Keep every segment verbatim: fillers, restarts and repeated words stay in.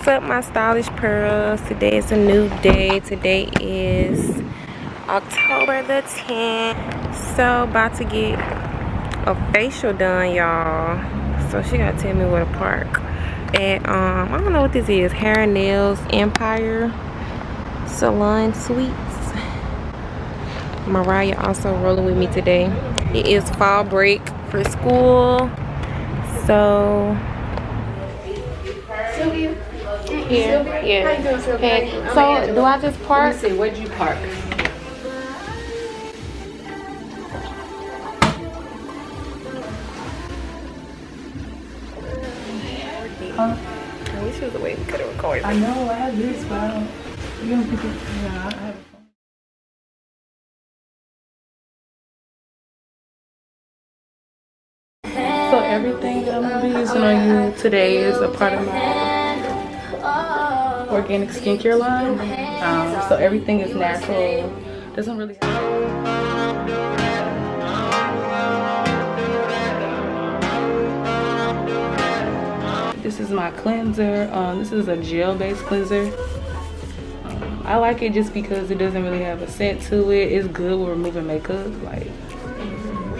What's up, my stylish pearls? Today is a new day. Today is October the tenth. So, about to get a facial done, y'all. So, she gotta tell me where to park. And, um, I don't know what this is. Hair and Nails, Empire Salon Suites. Mariah also rolling with me today. It is fall break for school. So... Sylvia? Yeah. Sylvia? Yeah. How you doing, Sylvia? Okay. I'm so, Angela. Do I just park? Let me see. Where'd you park? Huh? I wish there was a way we could have recorded. I know. I have this, but I don't... You don't think it's... Yeah, I have... So everything that I'm going to be using on you today is a part of my organic skincare line. Um, so everything is natural. Doesn't really... This is my cleanser. Um, this is a gel-based cleanser. Um, I like it just because it doesn't really have a scent to it. It's good with removing makeup. Like,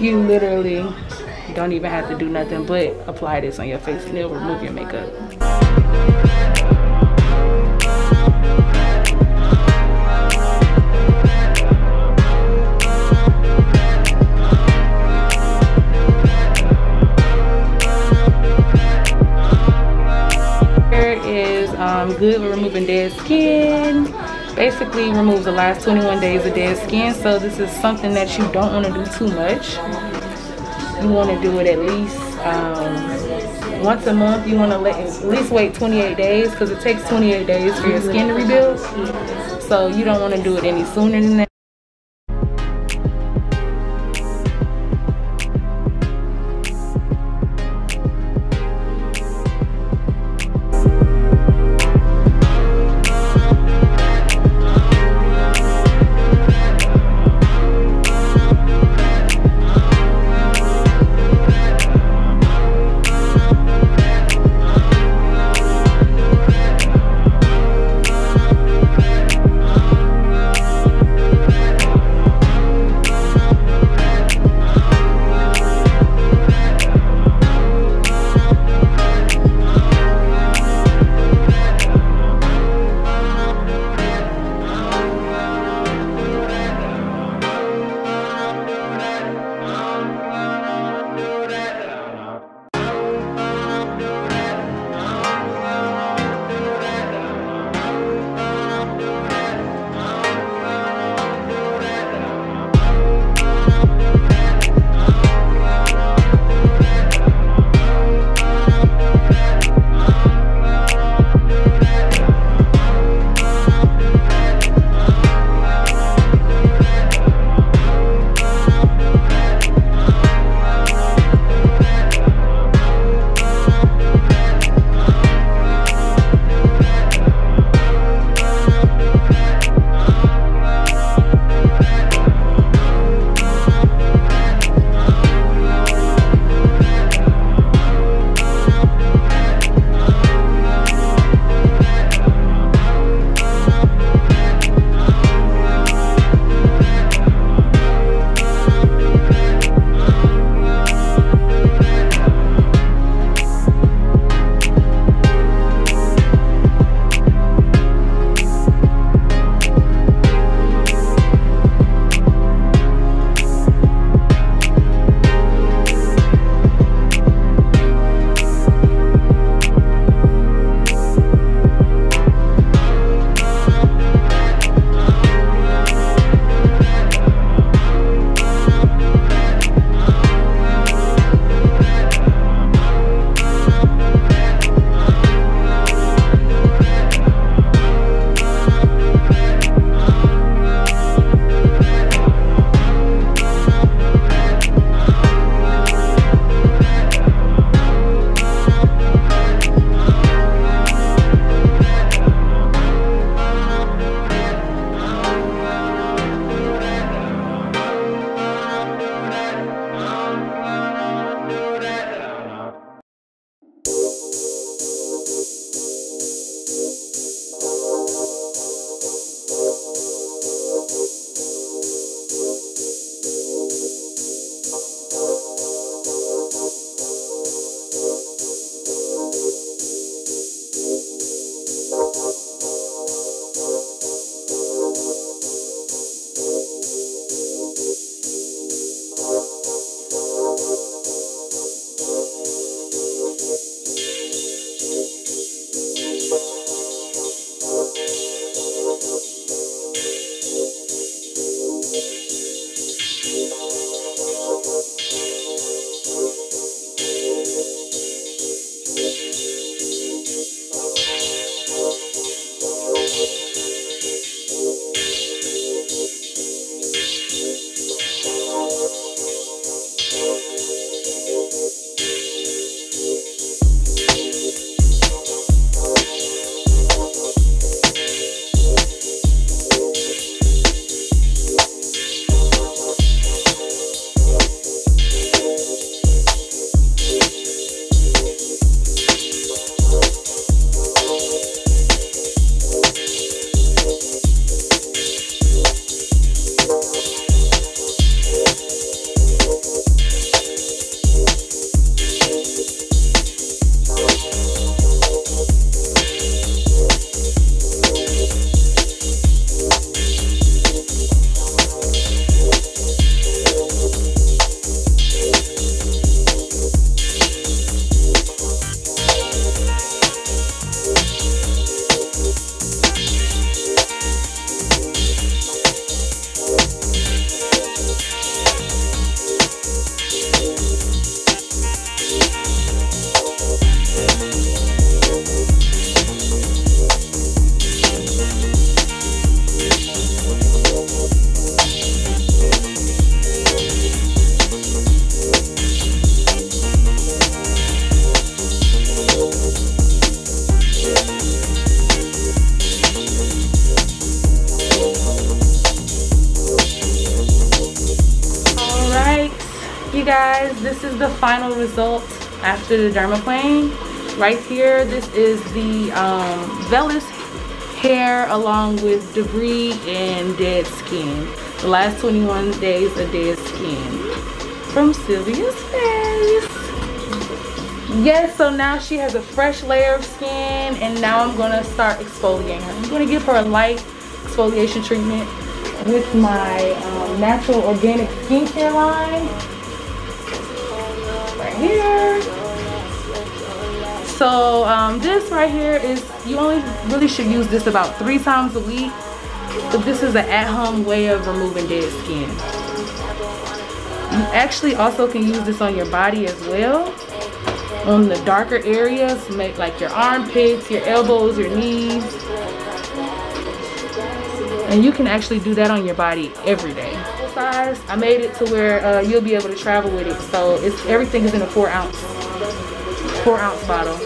you literally... don't even have to do nothing but apply this on your face and it'll remove your makeup. Here is um, good for removing dead skin. Basically removes the last twenty-one days of dead skin. So this is something that you don't want to do too much. You want to do it at least um, once a month. You want to let at least wait twenty-eight days because it takes twenty-eight days for your skin to rebuild. So you don't want to do it any sooner than that. guys, this is the final result after the dermaplane. Right here, this is the um, vellus hair along with debris and dead skin. The last twenty-one days of dead skin from Sylvia's face. Yes, so now she has a fresh layer of skin, and now I'm gonna start exfoliating her. I'm gonna give her a light exfoliation treatment with my um, natural organic skincare line right here. So um, this right here is, you only really should use this about three times a week, but this is an at-home way of removing dead skin. You actually also can use this on your body as well, on the darker areas, make like your armpits, your elbows, your knees. And you can actually do that on your body every day. Size, I made it to where uh, you'll be able to travel with it. So it's, everything is in a four ounce, four ounce bottle.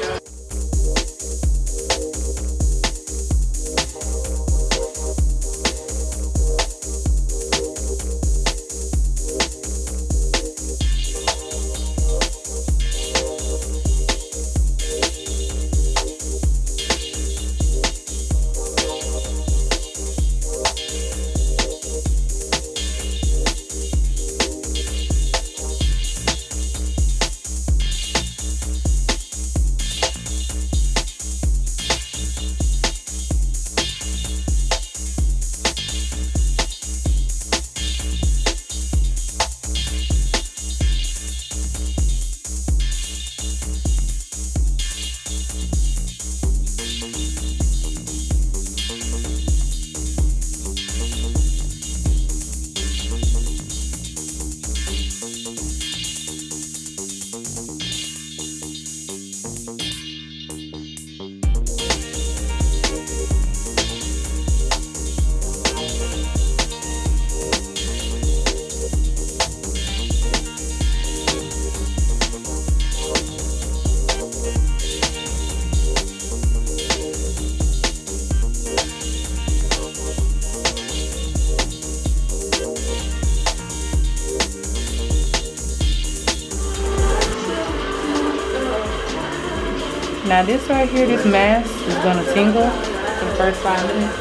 Now this right here, this mask is gonna tingle for the first five minutes.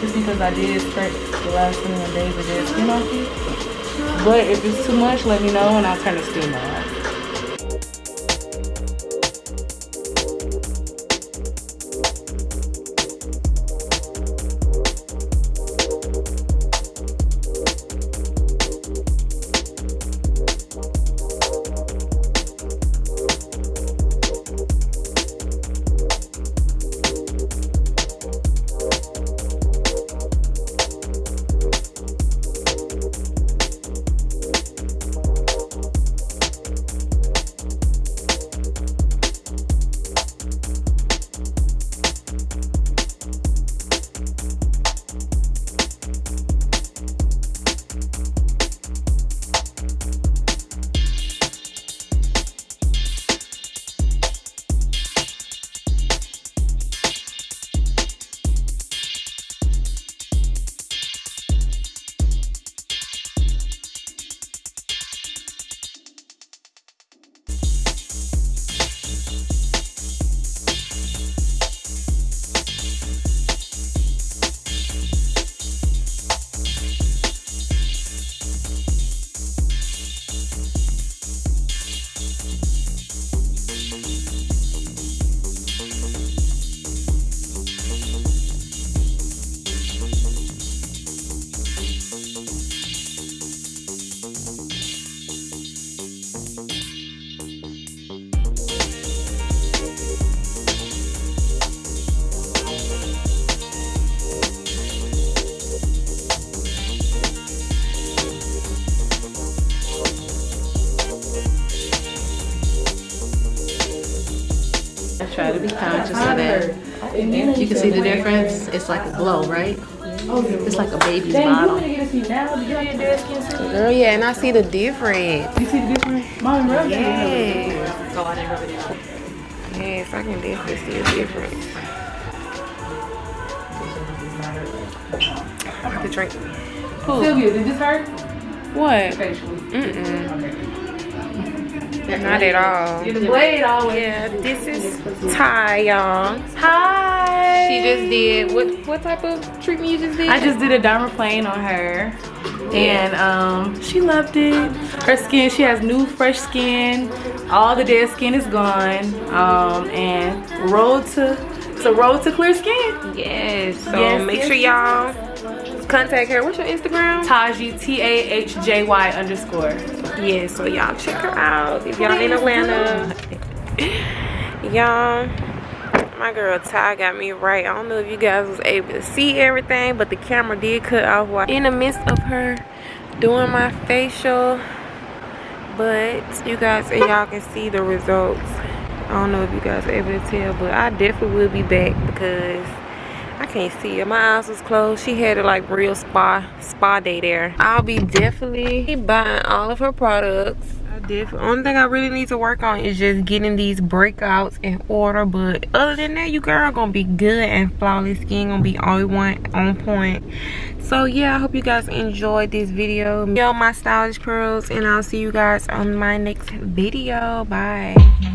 Just because I did spray the last twenty-one days of dead skin off it. But if it's too much, let me know and I'll turn the steam on. Try to be conscious of that. You can see the difference. It's like a glow, right? It's like a baby's bottle. Girl, yeah, and I see the difference. You see the difference? Mom, rub it. Yeah. Oh, I didn't rub it down. Yes, I can definitely see the difference. I have to drink. Cool. Sylvia, did this hurt? What? Mm-mm. Not at all. The blade always. Yeah, this is Ty, y'all. Hi. She just did what? What type of treatment you just did? I just did a dermaplane on her, and um, she loved it. Her skin, she has new, fresh skin. All the dead skin is gone. Um, and road to, it's a road to clear skin. Yes. So yes, make yes, sure y'all contact her. What's your Instagram? Taji, T A H J Y underscore. Yeah, so y'all check her out if y'all in Atlanta. Y'all, my girl Ty got me right. I don't know if you guys was able to see everything, but the camera did cut off while in the midst of her doing my facial. But you guys, and y'all can see the results. I don't know if you guys are able to tell, but I definitely will be back because I can't see it. My eyes was closed. She had a like real spa spa day there. I'll be definitely buying all of her products. I definitely, only thing I really need to work on is just getting these breakouts in order. But other than that, you girl gonna be good and flawless. Skin gonna be all one on point. So yeah, I hope you guys enjoyed this video. Yo, my stylish curls, and I'll see you guys on my next video. Bye.